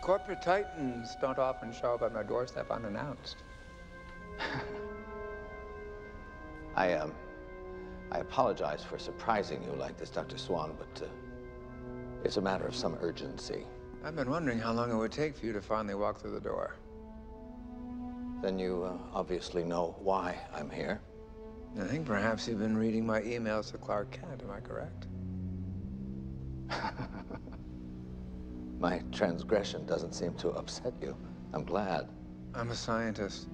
Corporate titans don't often show up at my doorstep unannounced. I apologize for surprising you like this, Dr. Swan, but it's a matter of some urgency. I've been wondering how long it would take for you to finally walk through the door. Then you obviously know why I'm here. I think perhaps you've been reading my emails to Clark Kent, am I correct? My transgression doesn't seem to upset you. I'm glad. I'm a scientist.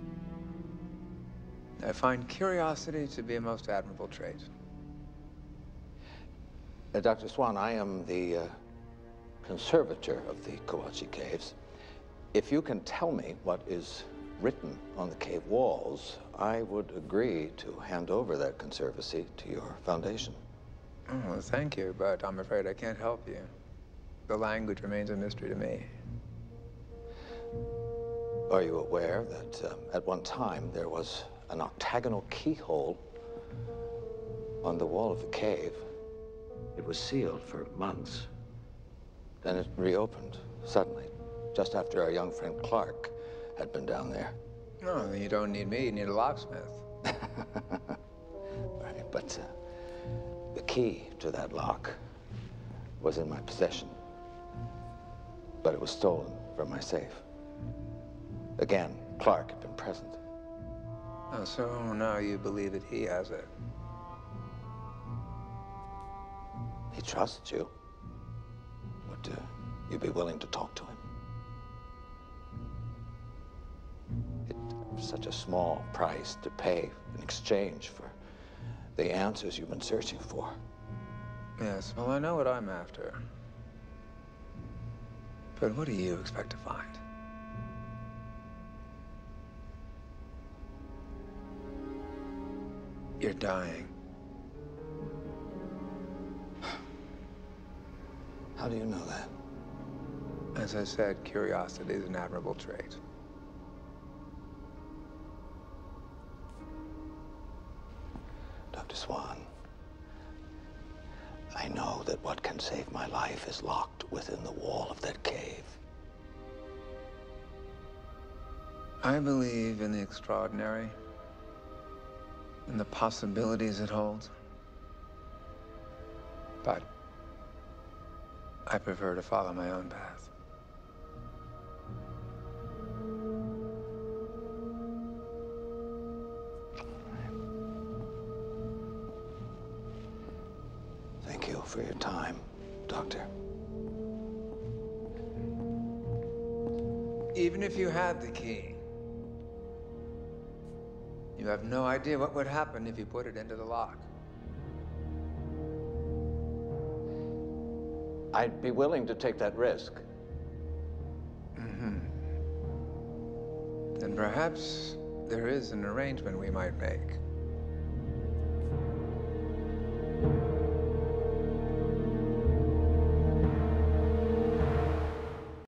I find curiosity to be a most admirable trait. Dr. Swan, I am the conservator of the Kowachi Caves. If you can tell me what is written on the cave walls, I would agree to hand over that conservancy to your foundation. Oh, well, thank you, but I'm afraid I can't help you. The language remains a mystery to me. Are you aware that at one time there was an octagonal keyhole on the wall of the cave? It was sealed for months. Then it reopened suddenly, just after our young friend Clark had been down there. Oh, you don't need me, you need a locksmith. Right, but the key to that lock was in my possession, but it was stolen from my safe. Again, Clark had been present. Oh, so now you believe that he has it? He trusts you. Would you be willing to talk to him? It's such a small price to pay in exchange for the answers you've been searching for. Yes, well, I know what I'm after. But what do you expect to find? You're dying. How do you know that? As I said, curiosity is an admirable trait. Dr. Swan, I know that what can save my life is locked within the wall of that cave. I believe in the extraordinary, in the possibilities it holds. But I prefer to follow my own path. Thank you for your time, Doctor. Even if you had the key, you have no idea what would happen if you put it into the lock. I'd be willing to take that risk. Then perhaps there is an arrangement we might make.